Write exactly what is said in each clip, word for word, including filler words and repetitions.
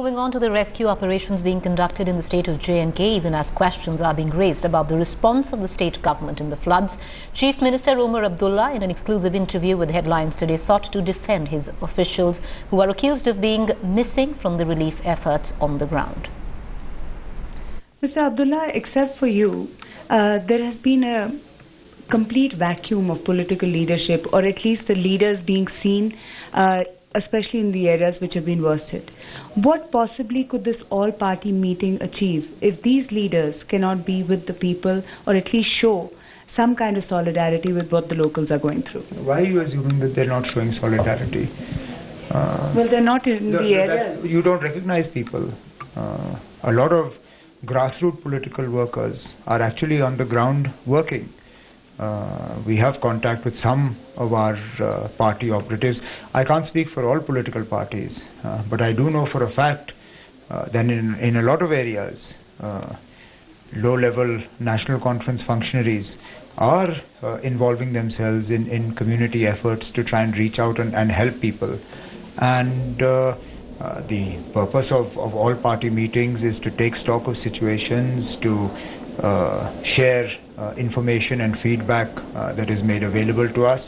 Moving on to the rescue operations being conducted in the state of J and K, even as questions are being raised about the response of the state government in the floods. Chief Minister Omar Abdullah, in an exclusive interview with Headlines Today, sought to defend his officials who are accused of being missing from the relief efforts on the ground. Mister Abdullah, except for you, uh, there has been a complete vacuum of political leadership, or at least the leaders being seen uh, especially in the areas which have been worst hit. What possibly could this all-party meeting achieve if these leaders cannot be with the people or at least show some kind of solidarity with what the locals are going through? Why are you assuming that they're not showing solidarity? Uh, well, they're not in the, the areas. You don't recognize people. Uh, a lot of grassroots political workers are actually on the ground working. Uh, we have contact with some of our uh, party operatives. I can't speak for all political parties, uh, but I do know for a fact uh, that in, in a lot of areas, uh, low-level National Conference functionaries are uh, involving themselves in, in community efforts to try and reach out and, and help people. And uh, Uh, the purpose of, of all party meetings is to take stock of situations, to uh, share uh, information and feedback uh, that is made available to us,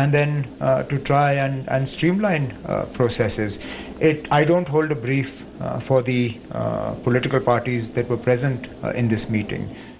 and then uh, to try and, and streamline uh, processes. It, I don't hold a brief uh, for the uh, political parties that were present uh, in this meeting.